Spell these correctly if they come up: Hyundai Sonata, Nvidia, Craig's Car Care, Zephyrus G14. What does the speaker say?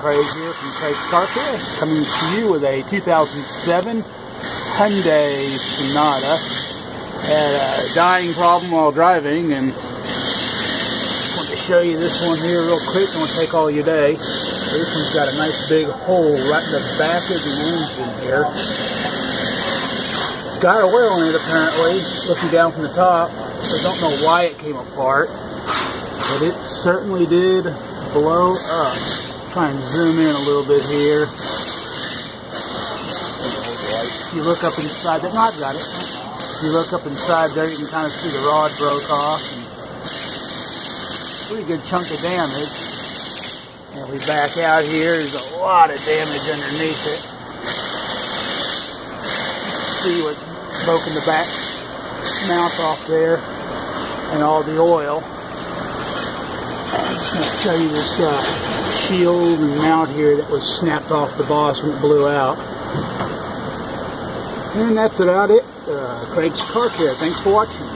Craig here from Craig's Car Care, coming to you with a 2007 Hyundai Sonata. Had a dying problem while driving, and I want to show you this one here real quick. It won't take all your day. This one's got a nice big hole right in the back of the engine here. It's got oil in it apparently, looking down from the top. I don't know why it came apart, but it certainly did blow up. Try and zoom in a little bit here. You look up inside, that, no, I've got it. You look up inside there, you can kind of see the rod broke off. And pretty good chunk of damage. And we back out here, there's a lot of damage underneath it. Let's see what broke in the back mouth off there, and all the oil. I'm just going to show you this shield and mount here that was snapped off the boss when it blew out. And that's about it. Craig's Car Care. Thanks for watching.